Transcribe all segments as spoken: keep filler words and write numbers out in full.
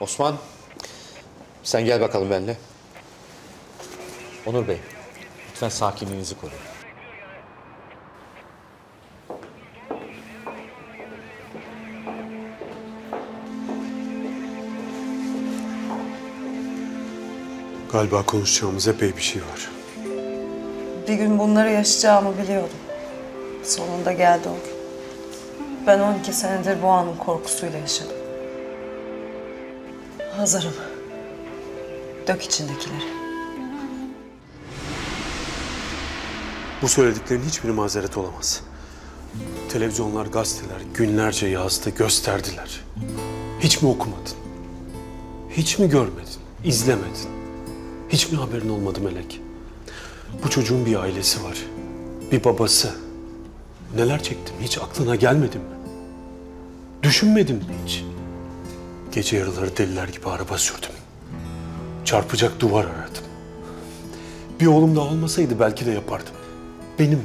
Osman, sen gel bakalım benimle. Onur Bey, lütfen sakinliğinizi koruyun. Galiba konuşacağımız epey bir şey var. Bir gün bunları yaşayacağımı biliyordum. Sonunda geldi o gün. Ben on iki senedir bu anın korkusuyla yaşadım. Hazırım. Dök içindekileri. Bu söylediklerin hiçbiri mazeret olamaz. Televizyonlar, gazeteler günlerce yazdı, gösterdiler. Hiç mi okumadın? Hiç mi görmedin, izlemedin? Hiç mi haberin olmadı Melek? Bu çocuğun bir ailesi var, bir babası. Neler çektim hiç aklına gelmedi mi? Düşünmedin mi hiç? Gece yarıları deliler gibi araba sürdüm. Çarpacak duvar aradım. Bir oğlum daha olmasaydı belki de yapardım. Benim...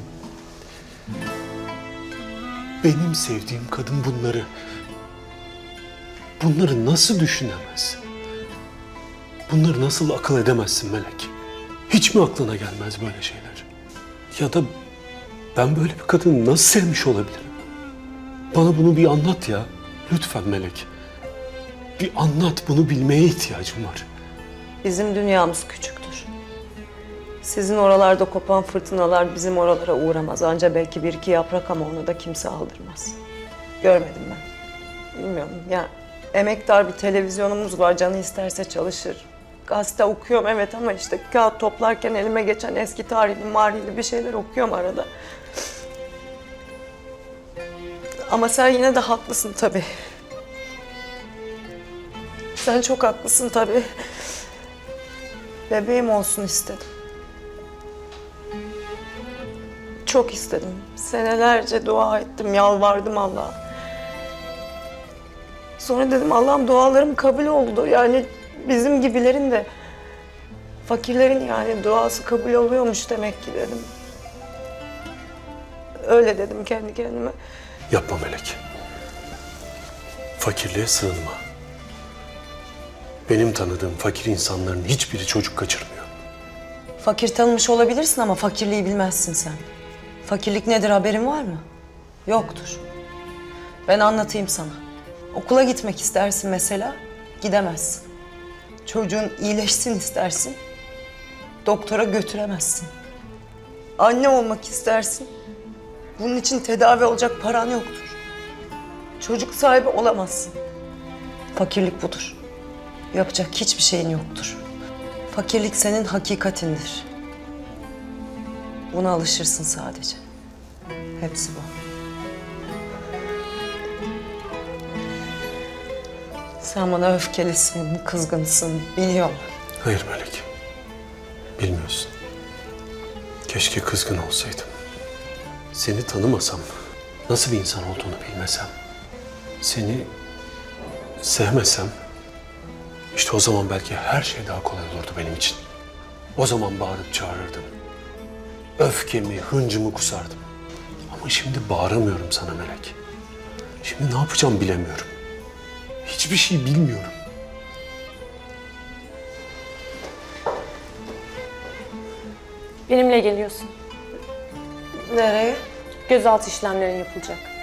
Benim sevdiğim kadın bunları... Bunları nasıl düşünemez? Bunları nasıl akıl edemezsin Melek? Hiç mi aklına gelmez böyle şeyler? Ya da ben böyle bir kadını nasıl sevmiş olabilirim? Bana bunu bir anlat ya. Lütfen Melek. Bir anlat, bunu bilmeye ihtiyacım var. Bizim dünyamız küçüktür. Sizin oralarda kopan fırtınalar bizim oralara uğramaz. Ancak belki bir iki yaprak ama onu da kimse aldırmaz. Görmedim ben. Bilmiyorum yani. Emektar bir televizyonumuz var, canı isterse çalışır. Gazete okuyorum evet ama işte kağıt toplarken elime geçen eski tarihli, marihli bir şeyler okuyorum arada. Ama sen yine de haklısın tabii. Sen çok haklısın tabii. Bebeğim olsun istedim. Çok istedim. Senelerce dua ettim, yalvardım Allah'a. Sonra dedim Allah'ım dualarım kabul oldu. Yani bizim gibilerin de, fakirlerin yani duası kabul oluyormuş demek ki dedim. Öyle dedim kendi kendime. Yapma Melek. Fakirliğe sığınma. Benim tanıdığım fakir insanların hiçbiri çocuk kaçırmıyor. Fakir tanımış olabilirsin ama fakirliği bilmezsin sen. Fakirlik nedir haberin var mı? Yoktur. Ben anlatayım sana. Okula gitmek istersin mesela, gidemezsin. Çocuğun iyileşsin istersin, doktora götüremezsin. Anne olmak istersin, bunun için tedavi olacak paran yoktur. Çocuk sahibi olamazsın. Fakirlik budur. Yapacak hiçbir şeyin yoktur. Fakirlik senin hakikatindir. Buna alışırsın sadece. Hepsi bu. Sen bana öfkelisin, kızgınsın, biliyorum. Hayır Melek, bilmiyorsun. Keşke kızgın olsaydım. Seni tanımasam, nasıl bir insan olduğunu bilmesem, seni sevmesem, işte o zaman belki her şey daha kolay olurdu benim için. O zaman bağırıp çağırırdım. Öfkemi, hıncımı kusardım. Ama şimdi bağıramıyorum sana Melek. Şimdi ne yapacağım bilemiyorum. Hiçbir şey bilmiyorum. Benimle geliyorsun. Nereye? Gözaltı işlemlerin yapılacak.